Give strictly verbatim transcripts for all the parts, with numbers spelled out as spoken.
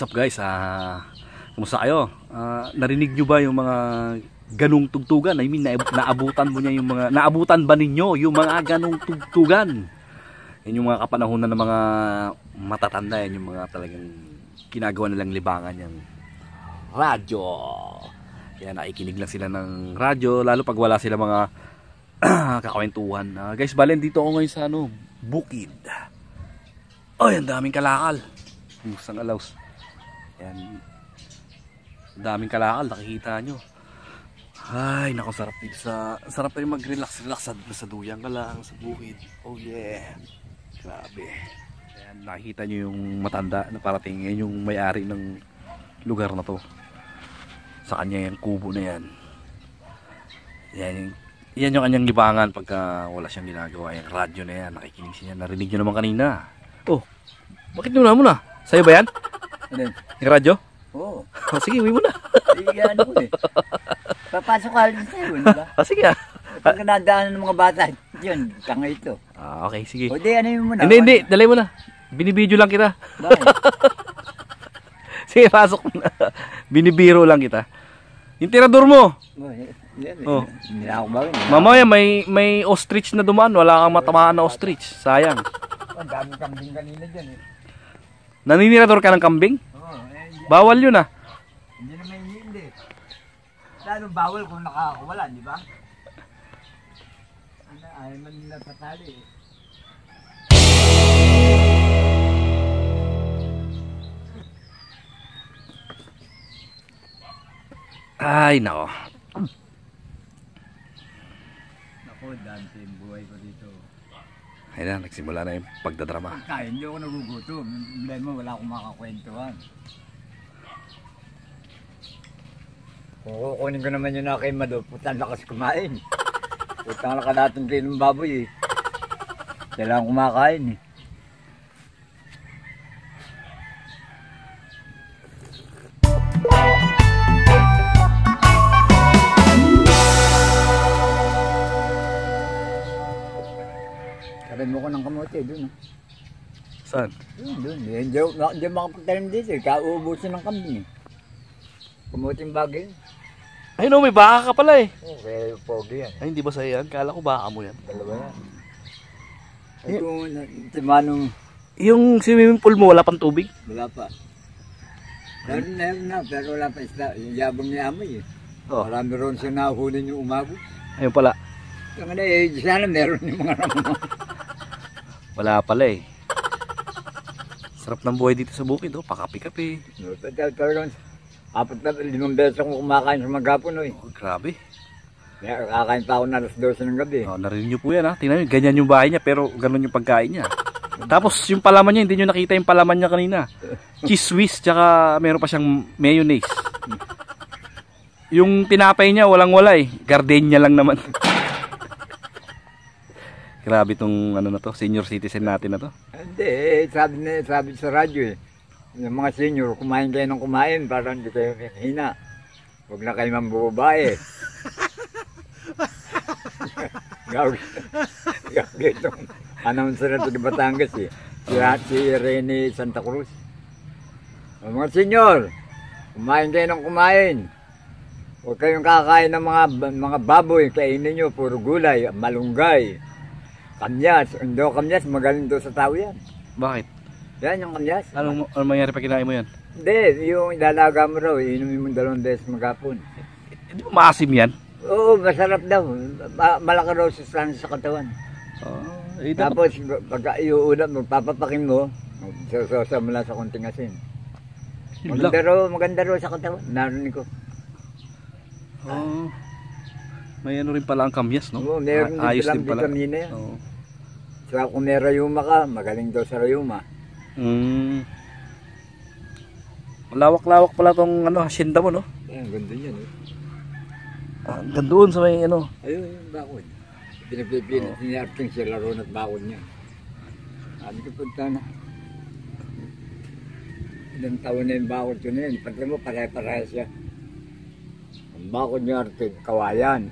What's up guys, ah, kumusta kayo? Ah, narinig nyo ba yung mga ganung tugtugan? I mean, naabutan mo niya yung mga, naabutan ba ninyo yung mga ganung tugtugan? Yan yung mga kapanahunan ng mga matatanda, yan yung mga talagang ginagawa nilang libangan yan. Radyo! Kaya nakikinig lang sila ng radyo, lalo pag wala sila mga kakwentuhan. Ah, guys, balen, dito ako ngayon sa ano, bukid. Ay, ang daming kalakal. Musang alaws. Ayan. Daming kalakal, nakikita nyo. Ay, naku, sarap din sa... Sarap rin mag-relax, relax sa, sa duyang ka lang, sa bukid. Oh yeah. Grabe. Ayan, nakikita nyo yung matanda na parating. Yan yung may-ari ng lugar na to. Sa kanya yung kubo na yan. Ayan yung... Yan yung kanyang libangan pagka wala siyang ginagawa. Yung radyo na yan, nakikinig siya. Narinig nyo naman kanina. Oh, bakit nyo na muna? Sa'yo ba yan? Ano yan? Yung radyo? Oo. Oh. Oh, sige, uwi mo na. Iyan mo eh. Papasok ka rin sa'yo, di ba? Oh, sige ah. Pagka nadaanan ng mga bata, yun, kanga ito. Ah, okay, sige. O, di, ano yun muna? Hindi, hindi, dalay mo na. Binibidyo lang kita. Bakit? Sige, pasok mo na. Binibiro lang kita. Yung tirador mo. Oh, oh. Mamaya may may ostrich na dumaan, wala kang matamaan na ostrich, sayang. Ang daming kambing kanina diyan eh. Naninirador ka ng kambing? Oo. Bawal 'yun ah. Hindi naman hindi. Lalo bawal kung nakakawala, di ba? Ano, ay man nila patali. Ay, nako. Nako, dante yung buhay ko dito. Ayan na, nagsimula na yung pagdadrama. Kaya hindi ako nagugutom. Bilayin mo, wala akong makakwentuhan. Kukunin ko naman yun na kay Mado. Putang lakas kumain. Putang lakas natin kayo ng baboy eh. Kailangan kumakain eh. Sarin mo ko ng kamote doon. Saan? Doon, doon. Hindi makapagtalim dito eh. Kauubusin ng kambing eh. Kamote yung bagay. Ay no, may baka ka pala eh. Oo, kaya yung pogi yan. Ay, hindi ba sa'yo yan? Kala ko baka mo yan. Dalawa yan. Ay kung timanong... Yung swimming pool mo, wala pang tubig? Wala pa. Meron na yun na, pero wala pa isla. Yung yabang ni Amay eh. Marami ron siya nahunin yung umago. Ayun pala. Yung ano eh, sana meron yung mga ramon. Wala pala eh. Sarap ng buhay dito sa bukid, oh. Pakapi-kapi. Apat na limang beses akong kumakain sa maghapon, oh. Oh, grabe. Kakain pa ako na alas dose ng gabi. Oh, narinig niyo po yan, ha? Tingnan niyo, ganyan yung bahay niya, pero ganun yung pagkain niya. Tapos yung palaman niya, hindi niyo nakita yung palaman niya kanina. Cheese whiz, tsaka meron pa siyang mayonnaise. Yung tinapay niya, walang-wala eh. Gardenia lang naman. Grabe itong ano na to, senior citizen natin na to. Hindi, sabi na, sabi sa radyo eh. Yung mga senior, kumain kayo ng kumain para hindi kayo hina. Huwag na kayo mambuba eh. Gawin itong announcer na ito ni Batangas eh. Si, si Rene Santa Cruz. Yung mga senior, kumain kayo ng kumain. Huwag kayong kakain ng mga, mga baboy. Kainin nyo, puro gulay, malunggay. Kamyas, hindi ko kamyas, magaling doon sa tao yan. Bakit? Yan yung kamyas. Anong, anong mangyari pag kinain mo yan? Hindi, yung ilalaga mo raw, inumin mo dalawang beses maghapon. Hindi mo maasim yan? Oo, masarap daw. Malaki raw sustansya sa katawan. Oh, tapos, pag iuulam mo, papapakin mo, sososa mo lang sa konting asin. Maganda raw, maganda raw sa katawan. Narinig ko. Oo. Oh. Ah. May ano rin pala ang kamyas, no? Oo, meron din ayos din pala. Vitamina yan. Oo. Saka kung may rayuma ka, magaling daw sa rayuma. Mm. Lawak-lawak pala tong ano, hasyenda mo, no? Ay, ang ganda niyan, eh. Ah, gandoon sa may ano. Ayun, ayun, bakod. Pinapipilit oh. Ni Arting si Laron at bakod niya. Sabi ko, punta na. Ilang taon na yung bakod yun na yun. Pagka mo, pare-pareha siya. Ang bakod niya, Arting, kawayan.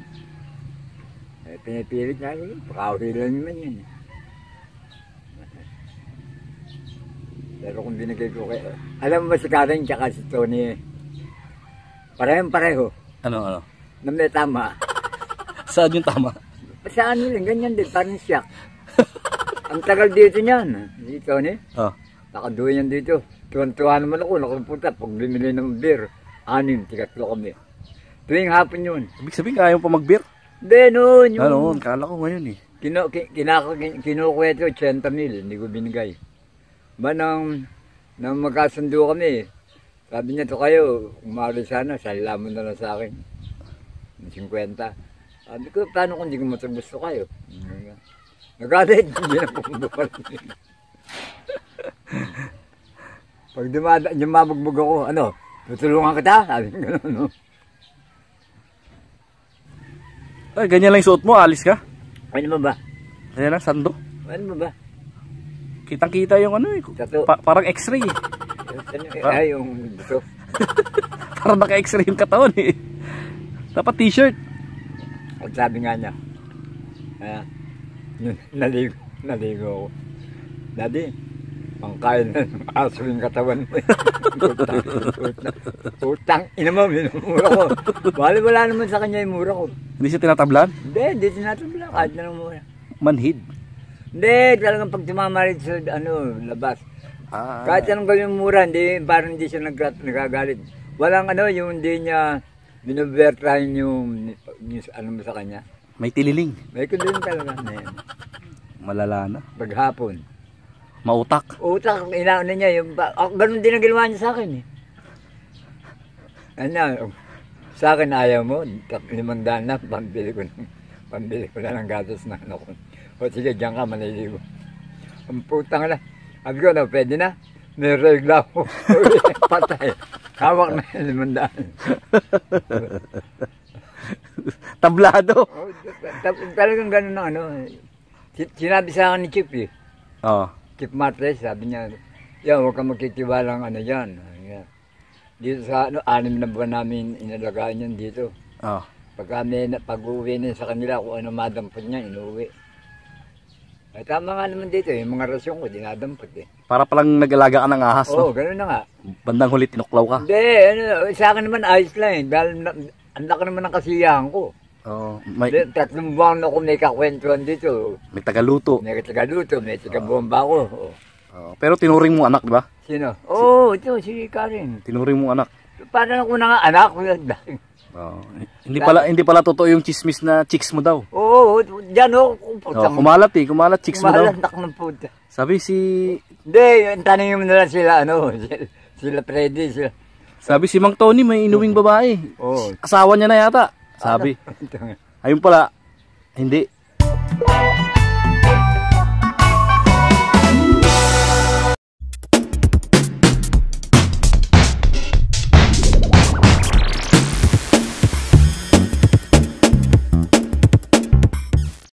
Eh, pinipilit na yun, pakahuli lang naman yun. Pero kung binigay ko kayo, alam mo si Karen tsaka si Tony, parehong-pareho. Ano, ano? Na may tama. Saan yung tama? Saan yun, ganyan din, parang siyak. Ang tagal dito niyan, si Tony. Oh. Nakaduhin yan dito. Tuwan-tuwan naman ako, nakumpunta, pag bimili ng beer, anim, tigatlo kami. Tuwing hapon yun. Ibig sabihin, ayaw pa mag-beer? Hindi, noon. Yung... Ano, noon, kala ko ngayon eh. Kino, kinukwento, eighty mil, hindi ko binigay. Ba nang, nang magkasundo kami, sabi niya to kayo, umari sana, salila mo na lang sa akin. fifty. Sabi ko, paano kung hindi ko matagusto kayo? Nagalit, hindi na pumabukal. Pag dumabugbog ako, ano, tutulungan kita? Sabi ko gano'n, no? Ay, ganyan lang suot mo, alis ka? Ano ba ba? Kaya lang, sando? Ano ba ba? Kitang-kita yung ano eh. Pa parang x-ray eh. Ay, yung dito. Parang naka-x-ray yung katawan eh. Dapat t-shirt. At sabi nga niya, ah, naligo, naligo ako. Daddy, pangkain na ng aso yung katawan mo eh. Utang, utang, utang. Ina mo, minumura ko. Bali, wala naman sa kanya yung mura ko. Hindi siya tinatablan? Hindi, hindi tinatablan. Kahit na nang mura. Manhid? Hindi, talagang pag tumamarit sa ano, labas. Ah, kahit anong gawin yung mura, hindi, parang hindi siya nagagalit. Walang ano, yung hindi niya binubertrahin yung, yung ano mo sa kanya. May tililing? May tililing talaga na yan. Malala na? Paghapon. Mautak? Utak, inaano niya yung, oh, ganun din ang ginawa niya sa akin eh. Ano, sa akin ayaw mo, limang daan na, pambili ko na, pambili ko na ng gatas na ano ko. O sige, dyan ka, maniligo. Ang putang na. Sabi ko na, pwede na. May regla ko. Patay. Hawak na yung limang daan. Tablado. O, talagang ganun na ano. Sinabi sa akin ni Chip eh. Oo. Chip Martres, sabi niya, yan, huwag kang makitiwalang ano yan. Dito sa ano, anim na buwan namin inalagaan yan dito. Oh. Pag kami, pag-uwi na sa kanila, kung ano madampot niya, inuwi. Ay, tama nga naman dito, yung mga rasyon ko, dinadampot eh. Para palang nag-alaga ka ng ahas, oo, no? Oo, gano'n na nga. Bandang huli, tinuklaw ka. Hindi, ano, sa akin naman, ayos lang eh. Dahil, ang laki naman ang kasiyahan ko. Oo. Oh, may... Tatlong buwan ako may kakwentuhan dito. May tagaluto. May tagaluto, may tagabomba ko. Oh. Oh, pero tinuring mo anak, di ba? Sino? Oo, oh, si, ito, si Karen. Tinuring mo anak? Parang ako na nga anak. Oh, hindi pala hindi pala totoo yung chismis na chicks mo daw. Oo, oh, dyan o. Oh, oh, kumalat eh, kumalat chicks kumalat, mo daw. Kumalat, puta. Sabi si... Hindi, tanongin mo na lang sila, ano, sila, sila Freddy, sila. Sabi si Mang Tony, may inuwing babae. Oh. Asawa niya na yata, sabi. Ayun pala, hindi.